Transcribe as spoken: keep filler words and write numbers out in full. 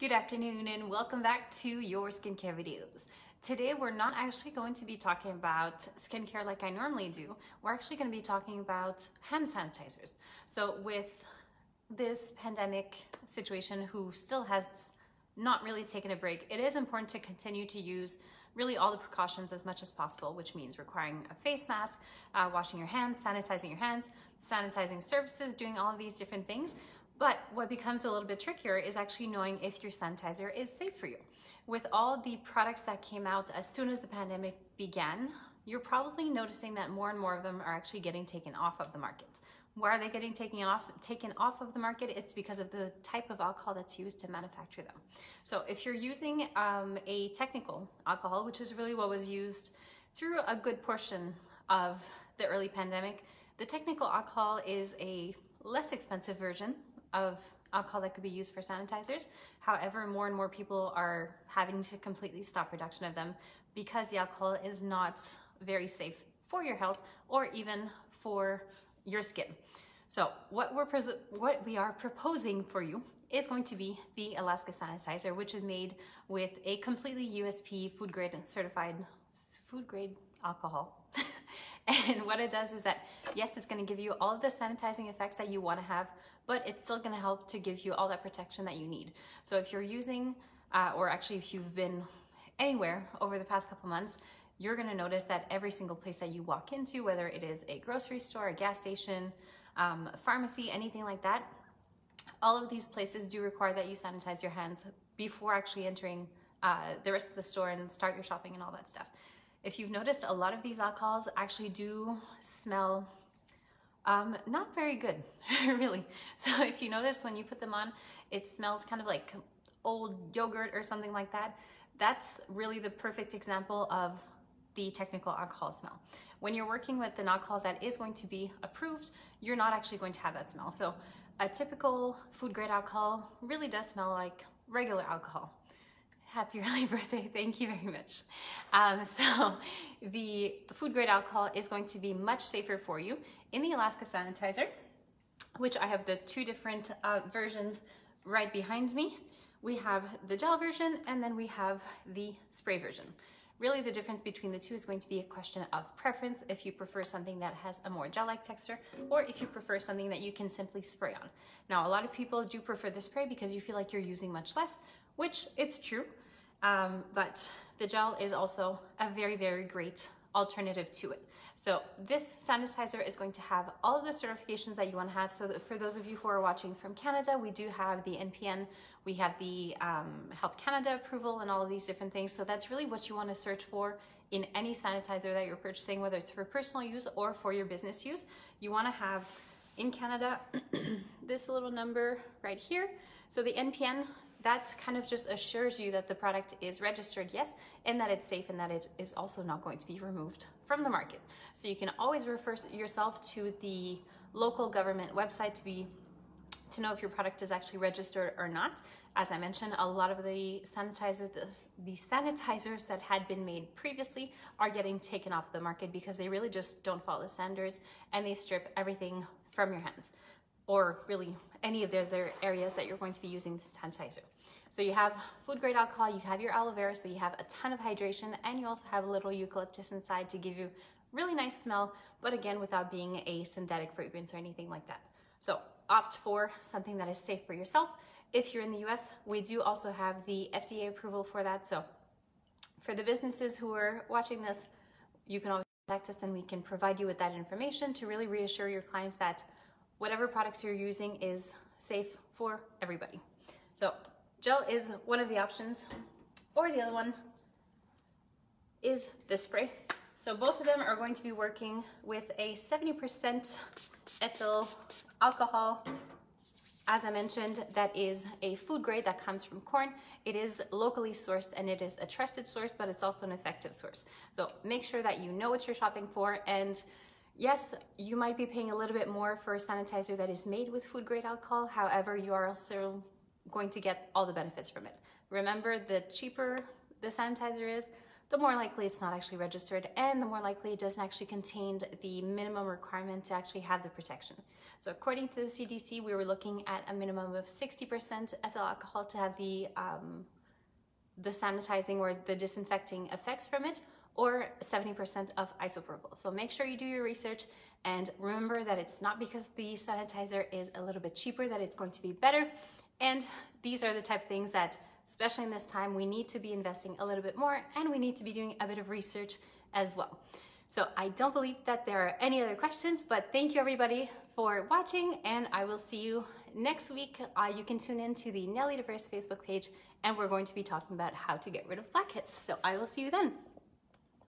Good afternoon and welcome back to your skincare videos. Today we're not actually going to be talking about skincare like I normally do. We're actually going to be talking about hand sanitizers. So with this pandemic situation who still has not really taken a break, it is important to continue to use really all the precautions as much as possible, which means requiring a face mask, uh, washing your hands, sanitizing your hands, sanitizing surfaces, doing all of these different things. But what becomes a little bit trickier is actually knowing if your sanitizer is safe for you. With all the products that came out as soon as the pandemic began, you're probably noticing that more and more of them are actually getting taken off of the market. Why are they getting taken off, taken off of the market? It's because of the type of alcohol that's used to manufacture them. So if you're using um, a technical alcohol, which is really what was used through a good portion of the early pandemic, the technical alcohol is a less expensive version of alcohol that could be used for sanitizers. However, more and more people are having to completely stop production of them because the alcohol is not very safe for your health or even for your skin. So what we're what we are proposing for you is going to be the Alaska sanitizer, which is made with a completely U S P food grade certified food grade alcohol. And what it does is that, yes, it's going to give you all of the sanitizing effects that you want to have, but it's still going to help to give you all that protection that you need. So if you're using, uh, or actually if you've been anywhere over the past couple months, you're going to notice that every single place that you walk into, whether it is a grocery store, a gas station, um, a pharmacy, anything like that, all of these places do require that you sanitize your hands before actually entering uh, the rest of the store and start your shopping and all that stuff. If you've noticed, a lot of these alcohols actually do smell um, not very good, really. So if you notice when you put them on, it smells kind of like old yogurt or something like that. That's really the perfect example of the technical alcohol smell. When you're working with an alcohol that is going to be approved, you're not actually going to have that smell. So a typical food grade alcohol really does smell like regular alcohol. Happy early birthday, thank you very much. Um, so the food grade alcohol is going to be much safer for you in the Alaska sanitizer, which I have the two different uh, versions right behind me. We have the gel version and then we have the spray version. Really the difference between the two is going to be a question of preference, if you prefer something that has a more gel-like texture or if you prefer something that you can simply spray on. Now a lot of people do prefer the spray because you feel like you're using much less, which it's true, um, but the gel is also a very, very great alternative to it. So this sanitizer is going to have all of the certifications that you want to have. So that for those of you who are watching from Canada, we do have the N P N, we have the um, Health Canada approval and all of these different things. So that's really what you want to search for in any sanitizer that you're purchasing, whether it's for personal use or for your business use. You want to have in Canada this little number right here. So the N P N, that kind of just assures you that the product is registered, yes, and that it's safe and that it is also not going to be removed from the market. So you can always refer yourself to the local government website to be to know if your product is actually registered or not. As I mentioned, a lot of the sanitizers, the, the sanitizers that had been made previously are getting taken off the market because they really just don't follow the standards and they strip everything from your hands, or really any of the other areas that you're going to be using the sanitizer. So you have food grade alcohol, you have your aloe vera, so you have a ton of hydration, and you also have a little eucalyptus inside to give you really nice smell, but again, without being a synthetic fragrance or anything like that. So opt for something that is safe for yourself. If you're in the U S, we do also have the F D A approval for that. So for the businesses who are watching this, you can always contact us and we can provide you with that information to really reassure your clients that whatever products you're using is safe for everybody. So gel is one of the options, or the other one is the spray. So both of them are going to be working with a seventy percent ethyl alcohol. As I mentioned, that is a food grade that comes from corn. It is locally sourced and it is a trusted source, but it's also an effective source. So make sure that you know what you're shopping for, and yes, you might be paying a little bit more for a sanitizer that is made with food grade alcohol. However, you are also going to get all the benefits from it. Remember, the cheaper the sanitizer is, the more likely it's not actually registered, and the more likely it doesn't actually contain the minimum requirement to actually have the protection. So according to the C D C, we were looking at a minimum of sixty percent ethyl alcohol to have the, um, the sanitizing or the disinfecting effects from it, or seventy percent of isopropyl. So make sure you do your research, and remember that it's not because the sanitizer is a little bit cheaper that it's going to be better. And these are the type of things that, especially in this time, we need to be investing a little bit more, and we need to be doing a bit of research as well. So I don't believe that there are any other questions, but thank you everybody for watching, and I will see you next week. Uh, you can tune in to the Nelly Deverse Facebook page, and we're going to be talking about how to get rid of blackheads. So I will see you then.